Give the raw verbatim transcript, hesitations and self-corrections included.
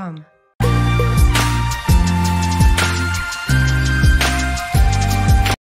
come.